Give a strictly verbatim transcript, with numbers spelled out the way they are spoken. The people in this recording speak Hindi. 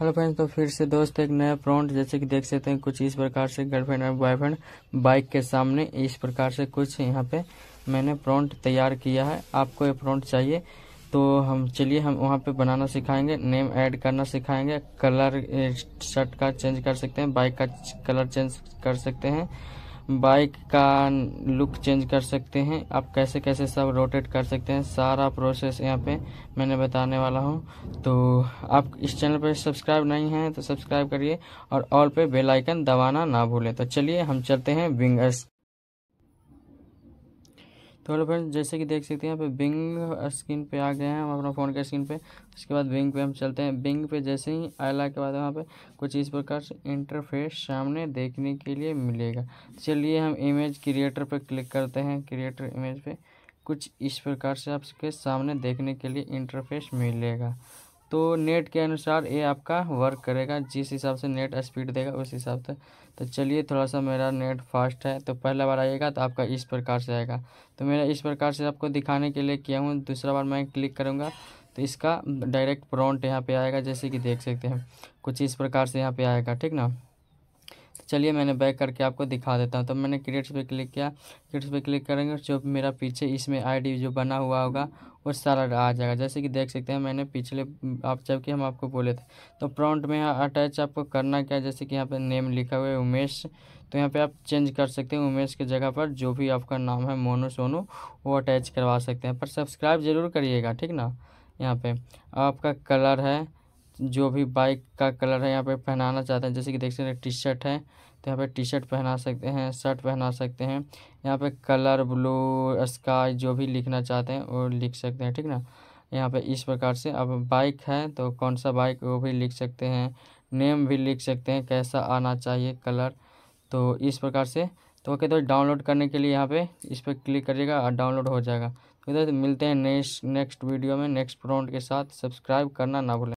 हेलो फ्रेंड्स, तो फिर से दोस्त एक नया प्रॉम्प्ट जैसे कि देख सकते हैं कुछ इस प्रकार से गर्लफ्रेंड और बॉयफ्रेंड बाइक के सामने इस प्रकार से कुछ यहाँ पे मैंने प्रॉम्प्ट तैयार किया है। आपको ये प्रॉम्प्ट चाहिए तो हम चलिए हम वहाँ पे बनाना सिखाएंगे, नेम ऐड करना सिखाएंगे, कलर शर्ट का चेंज कर सकते हैं, बाइक का कलर चेंज कर सकते हैं, बाइक का लुक चेंज कर सकते हैं, आप कैसे कैसे सब रोटेट कर सकते हैं। सारा प्रोसेस यहाँ पे मैंने बताने वाला हूँ। तो आप इस चैनल पर सब्सक्राइब नहीं हैं तो सब्सक्राइब करिए और ऑल पे बेल आइकन दबाना ना भूलें। तो चलिए हम चलते हैं बिंग एस। तो हेलो फ्रेंड्स, जैसे कि देख सकते हैं यहाँ पे बिंग स्क्रीन पे आ गए हैं हम अपना फ़ोन के स्क्रीन पे। उसके बाद बिंग पे हम चलते हैं। बिंग पे जैसे ही आयला के बाद वहाँ पे कुछ इस प्रकार से इंटरफेस सामने देखने के लिए मिलेगा। चलिए हम इमेज क्रिएटर पे क्लिक करते हैं। क्रिएटर इमेज पे कुछ इस प्रकार से आपके सामने देखने के लिए इंटरफेस मिलेगा। तो नेट के अनुसार ये आपका वर्क करेगा, जिस हिसाब से नेट स्पीड देगा उस हिसाब से। तो चलिए, थोड़ा सा मेरा नेट फास्ट है तो पहला बार आएगा तो आपका इस प्रकार से आएगा। तो मेरा इस प्रकार से आपको दिखाने के लिए किया हूँ। दूसरा बार मैं क्लिक करूँगा तो इसका डायरेक्ट प्रॉम्प्ट यहाँ पे आएगा, जैसे कि देख सकते हैं कुछ इस प्रकार से यहाँ पे आएगा, ठीक ना। तो चलिए मैंने बैक करके आपको दिखा देता हूँ। तो मैंने क्रिएट्स पे क्लिक किया। क्रिएट्स पे क्लिक करेंगे जो मेरा पीछे इसमें आईडी जो बना हुआ होगा वो सारा आ जाएगा, जैसे कि देख सकते हैं। मैंने पिछले आप जबकि हम आपको बोले थे तो प्रॉम्प्ट में अटैच आपको करना क्या है, जैसे कि यहाँ पे नेम लिखा हुआ है उमेश, तो यहाँ पे आप चेंज कर सकते हैं। उमेश की जगह पर जो भी आपका नाम है मोनू सोनू वो अटैच करवा सकते हैं, पर सब्सक्राइब ज़रूर करिएगा, ठीक ना। यहाँ पर आपका कलर है, जो भी बाइक का कलर है यहाँ पे पहनाना चाहते हैं, जैसे कि देख सकते हैं टी शर्ट है तो यहाँ पे टी शर्ट पहना सकते हैं, शर्ट पहना सकते हैं। यहाँ पे कलर ब्लू स्काई जो भी लिखना चाहते हैं वो लिख सकते हैं, ठीक ना। यहाँ पे इस प्रकार से अब बाइक है तो कौन सा बाइक वो भी लिख सकते हैं, नेम भी लिख सकते हैं, कैसा आना चाहिए कलर, तो इस प्रकार से। तो ओके, तो डाउनलोड करने के लिए यहाँ पे इस पर क्लिक करिएगा और डाउनलोड हो जाएगा। तो मिलते हैं नेक्स्ट नेक्स्ट वीडियो में नेक्स्ट प्रॉम्प्ट के साथ। सब्सक्राइब करना ना भूलें।